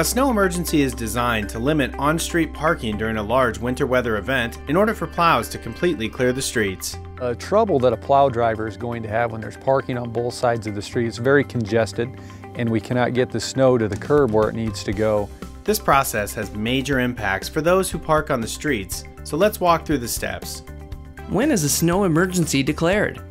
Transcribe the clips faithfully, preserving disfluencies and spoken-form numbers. A snow emergency is designed to limit on-street parking during a large winter weather event in order for plows to completely clear the streets. The trouble that a plow driver is going to have when there's parking on both sides of the street is very congested, and we cannot get the snow to the curb where it needs to go. This process has major impacts for those who park on the streets, so let's walk through the steps. When is a snow emergency declared?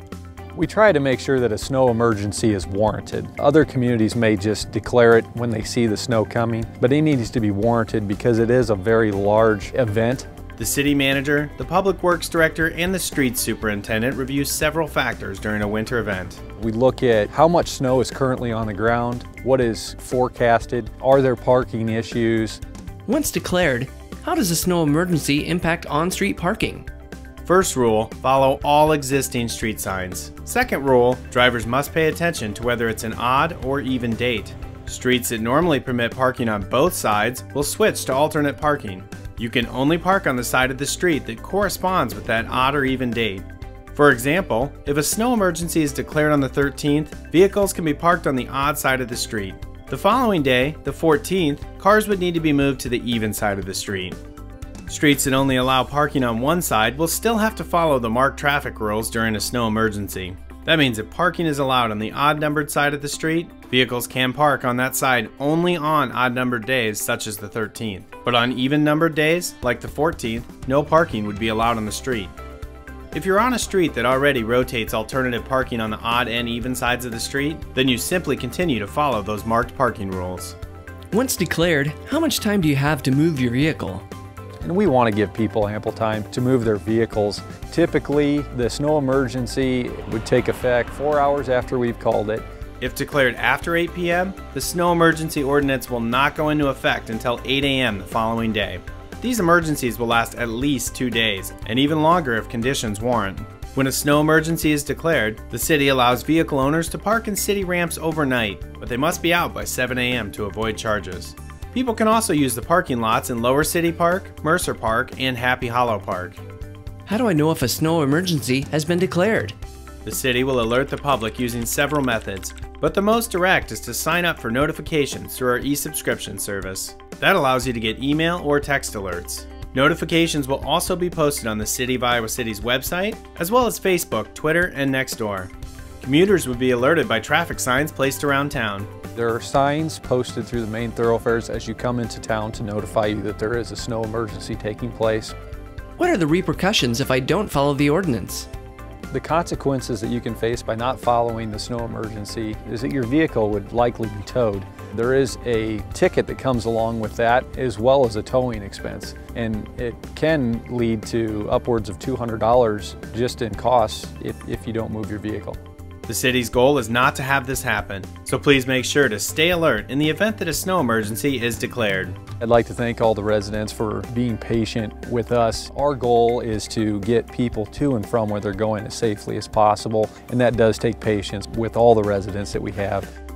We try to make sure that a snow emergency is warranted. Other communities may just declare it when they see the snow coming, but it needs to be warranted because it is a very large event. The city manager, the public works director, and the street superintendent review several factors during a winter event. We look at how much snow is currently on the ground, what is forecasted, are there parking issues. Once declared, how does a snow emergency impact on-street parking? First rule, follow all existing street signs. Second rule, drivers must pay attention to whether it's an odd or even date. Streets that normally permit parking on both sides will switch to alternate parking. You can only park on the side of the street that corresponds with that odd or even date. For example, if a snow emergency is declared on the thirteenth, vehicles can be parked on the odd side of the street. The following day, the fourteenth, cars would need to be moved to the even side of the street. Streets that only allow parking on one side will still have to follow the marked traffic rules during a snow emergency. That means if parking is allowed on the odd-numbered side of the street, vehicles can park on that side only on odd-numbered days such as the thirteenth. But on even-numbered days, like the fourteenth, no parking would be allowed on the street. If you're on a street that already rotates alternative parking on the odd and even sides of the street, then you simply continue to follow those marked parking rules. Once declared, how much time do you have to move your vehicle? And we want to give people ample time to move their vehicles. Typically, the snow emergency would take effect four hours after we've called it. If declared after eight p m, the snow emergency ordinance will not go into effect until eight a m the following day. These emergencies will last at least two days, and even longer if conditions warrant. When a snow emergency is declared, the city allows vehicle owners to park in city ramps overnight, but they must be out by seven a m to avoid charges. People can also use the parking lots in Lower City Park, Mercer Park, and Happy Hollow Park. How do I know if a snow emergency has been declared? The city will alert the public using several methods, but the most direct is to sign up for notifications through our e-subscription service. That allows you to get email or text alerts. Notifications will also be posted on the City of Iowa City's website, as well as Facebook, Twitter, and Nextdoor. Commuters would be alerted by traffic signs placed around town. There are signs posted through the main thoroughfares as you come into town to notify you that there is a snow emergency taking place. What are the repercussions if I don't follow the ordinance? The consequences that you can face by not following the snow emergency is that your vehicle would likely be towed. There is a ticket that comes along with that, as well as a towing expense, and it can lead to upwards of two hundred dollars just in costs if, if you don't move your vehicle. The city's goal is not to have this happen, so please make sure to stay alert in the event that a snow emergency is declared. I'd like to thank all the residents for being patient with us. Our goal is to get people to and from where they're going as safely as possible, and that does take patience with all the residents that we have.